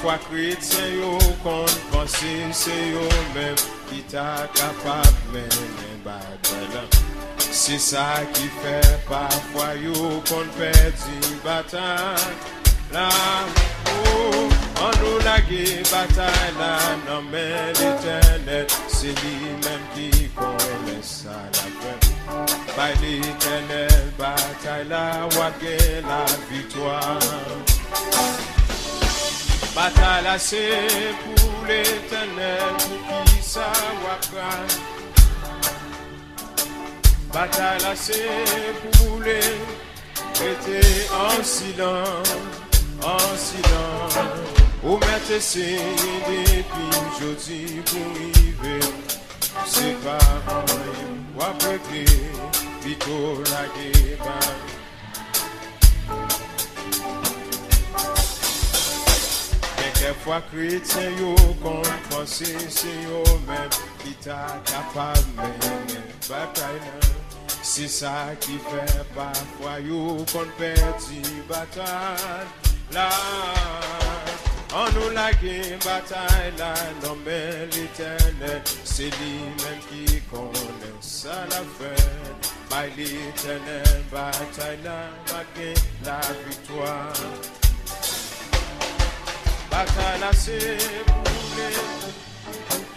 foi chrétien yo kon penser c'est yo même qui t'a capable même bataille là. C'est ça qui fait parfois yo kon perdu bataille là. Oh, on nous lague bataille là non mais l'Éternel c'est lui-même qui connaît ça la fin. By l'Éternel bataille là ouague la victoire. Bataille là c'est pour l'Éternel, pour qui ça wapra. Bataille là c'est pour les prêter en silence, ou mettre ses depuis aujourd'hui pour vivre. C'est pas moi, wapre que plutôt la guerre. Quelquefois chrétien yo kon pense c'est yo même qui t'a capable mener bataille là. C'est ça qui fait parfois yo kon perdu bataille là. On nous lague bataille là non mais l'Éternel c'est lui-même qui connaît ça la fin. By l'Éternel bataille là marqué la victoire. Bataille là c'est pour les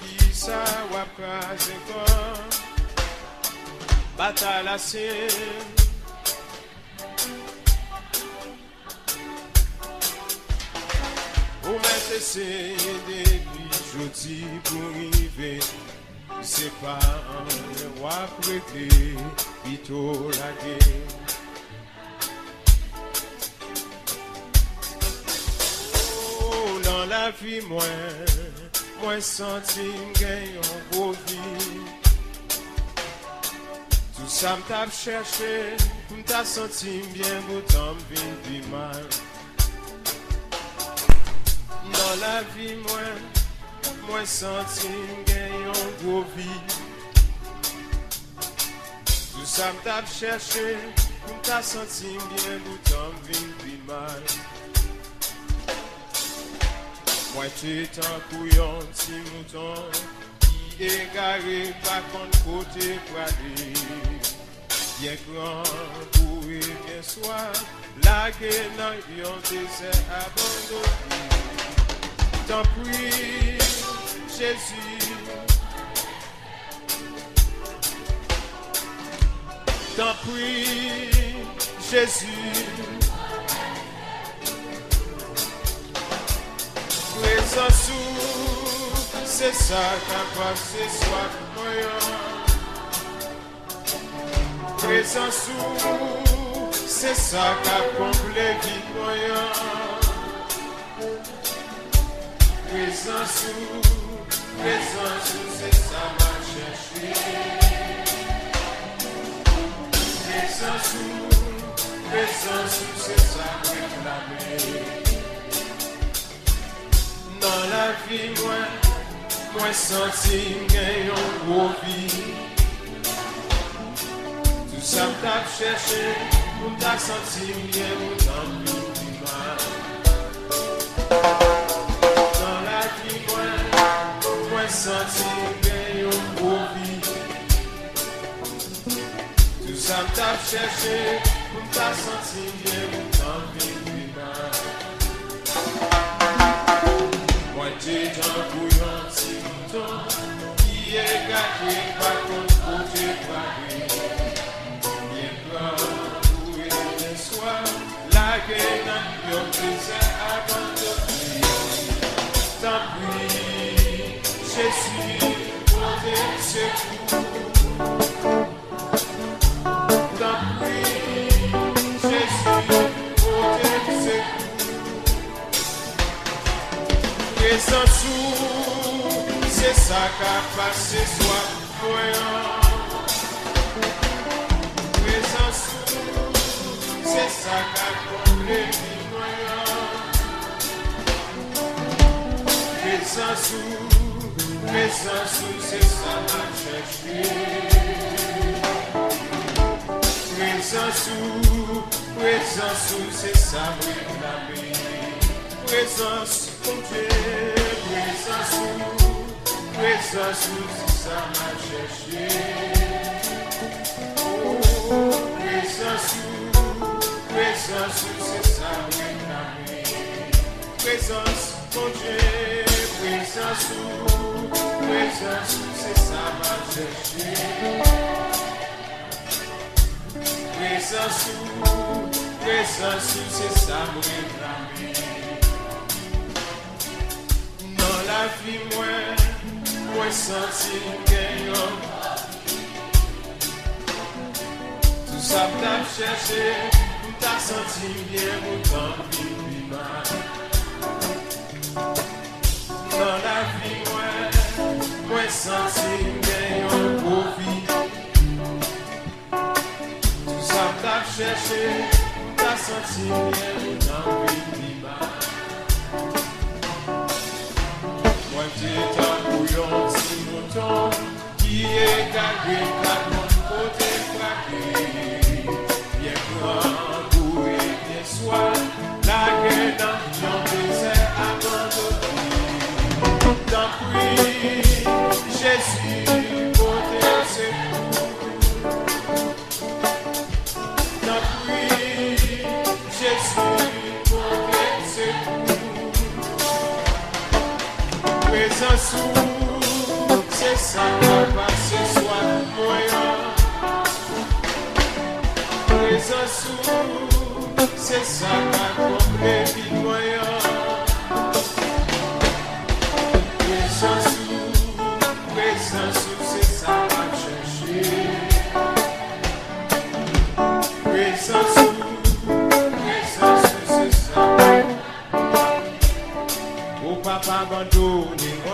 qui ça va craser comme. Bataille là c'est. Vous mettez ces débris jeudi pour arriver. C'est pas un roi prêté, plutôt la guerre. Dans la vie, moi senti m'gagne en beau vie. Tout ça m't'a cherché, m't'a senti bien beau temps, bien du mal. Dans la vie, moi senti m'gagne en beau vie. Tout ça m't'a cherché, m't'a senti bien beau temps, bien du mal. Moi tu t'en couillon, si mouton, qui égaré par contre côté poilé. Bien grand, coué, bien soir, la guerre dans yon désert abandonné. T'en prie, Jésus. T'en prie, Jésus. Présence sous, c'est ça qu'a passé soit croyant. Présence sous, c'est ça qu'a comblé qui croyant. Présence sous, c'est ça m'a cherché. Présence sous, c'est ça réclamé. Dans la vie, moi senti m'gagne en gros vie. Tout ça m't'a cherché, m't'a senti bien, m't'a mis du mal. Dans la vie, moi senti m'gagne en gros vie. Tout ça m't'a cherché, m't'a senti bien, m't'a mis du mal. J'ai un bouillon si longtemps qui est gâté par ton côté paris. Bien plein, où est le soir, la guerre n'a plus besoin d'abandonner. T'en prie, Jésus, pour tes secours. T'en prie, Jésus, pour tes secours. Présence sous, c'est ça qu'a passé soit croyant. Présence sous, c'est ça qu'a comblé l'ignorant. Présence sous, c'est ça m'a cherché. Présence sous, c'est ça m'a réclamé. Présence présence nous, si ça m'a cherché. Oh, présence nous, c'est ça m'a aimé. Présence, mon Dieu, présence nous, c'est ça m'a cherché. Présence nous, c'est ça m'a aimé. Dans la vie, moi. Moi senti qu'un homme tout ça t'a cherché, t'as senti bien mon temps plus mal. Dans la vie, moi senti qu'un homme profit. Tout ça t'a cherché, t'as senti bien mon temps plus mal. Moi t'es si mon temps qui est gagné par mon côté frappé, bien grand, pour et bien soi, la guerre d'un désert abandonné. Tant pis, Jésus, côté secours. Tant pis, Jésus, côté secours. Présence où ça va passer soit moyen. Présence où c'est ça va combler vite moyen. Présence où c'est ça va chercher. Présence où c'est ça va. Au papa abandonné moi.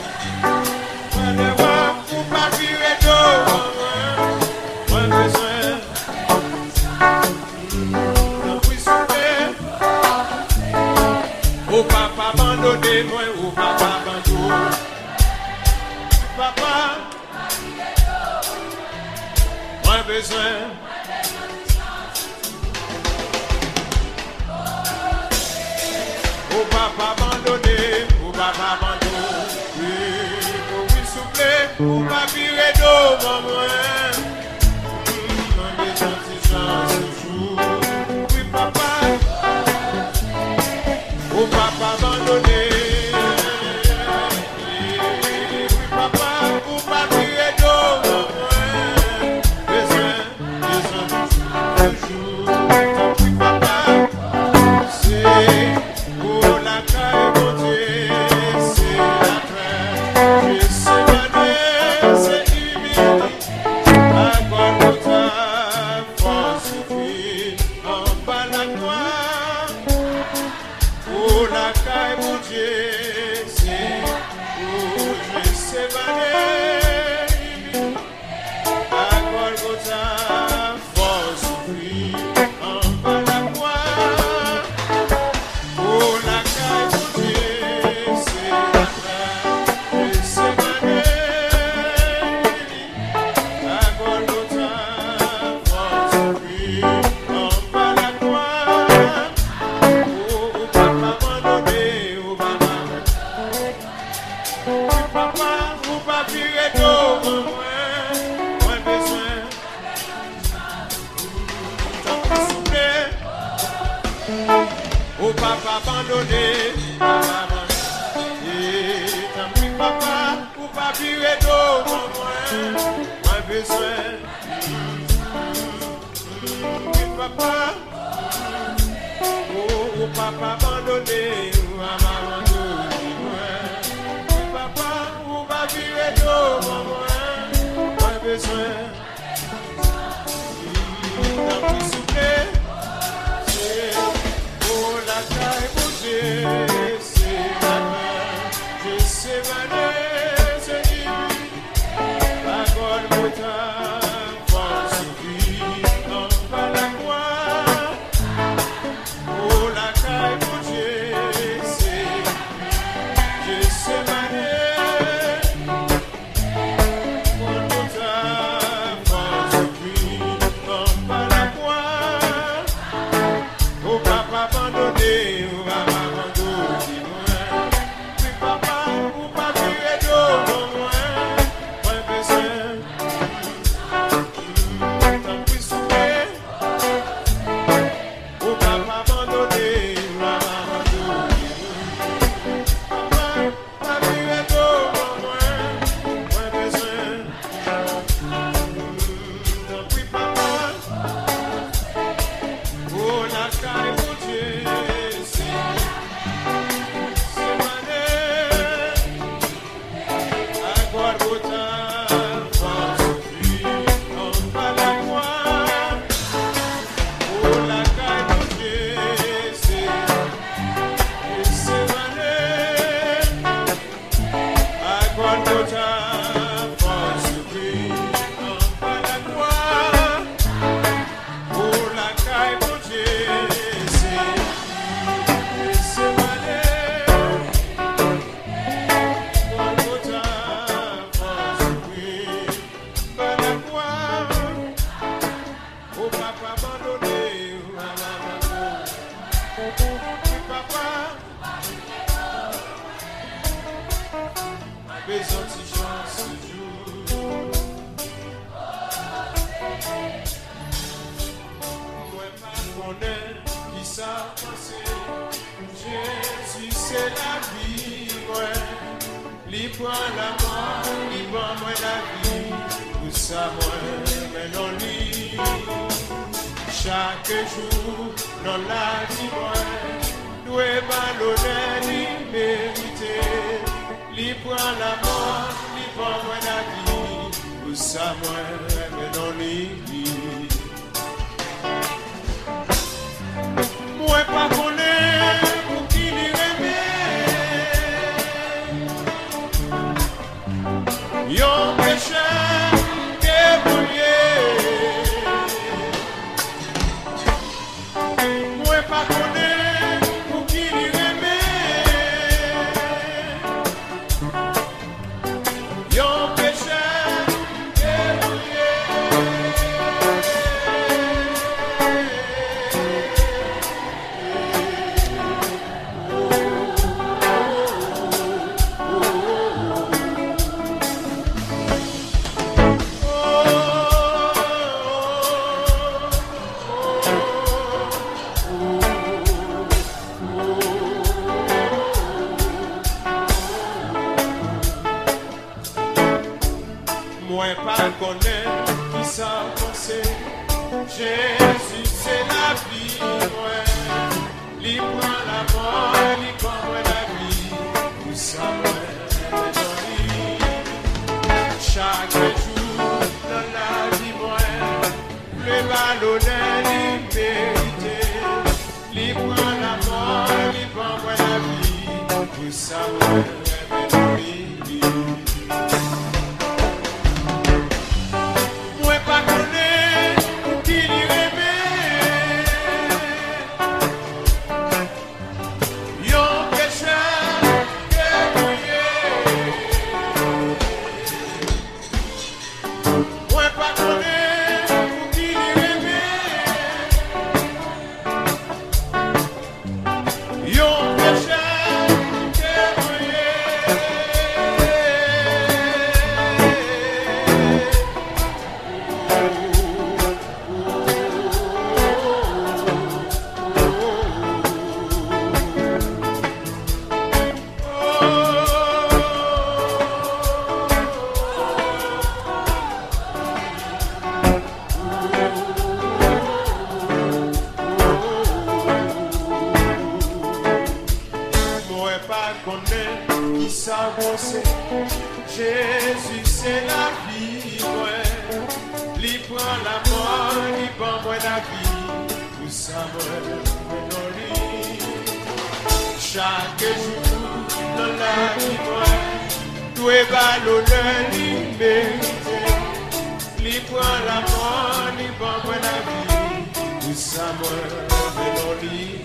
Oh pas abandonner, ou pas abandonner. Oui, souffler, ou pas virer d'eau, maman. On est gentil sans ce jour. Oui, papa, ou pas abandonner. Yo péché, débrouillé. mais pas connaître qui ça pensait. Jésus c'est la vie, ouais. Libre la mort, libre la vie. Tout ça ouais, est joli. Chaque jour dans la vie, ouais. Le ballonnet liberté. Libre la mort, libre la vie. Tout ça ouais, est joli. Jésus c'est la vie, ouais. Lui prend la mort, lui prend moi la vie. Tout ça moi dans lui. Chaque jour dans la vie, ouais. Tout est valeur, lui mérite. Lui prend la mort, lui prend moi la vie. Tout ça moi dans lui.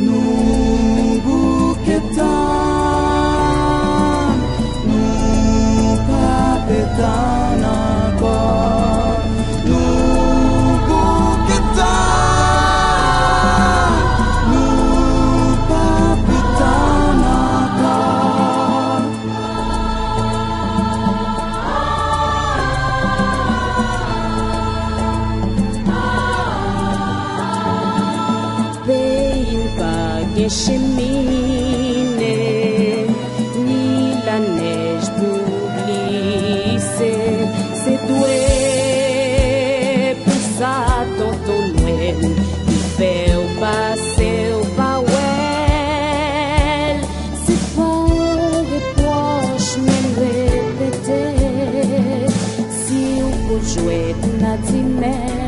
Nous bouquetons. semine milanez publice se tue pulsato donuel y feu pa seu pauel se pode pois me repetir si o conjuet na zimel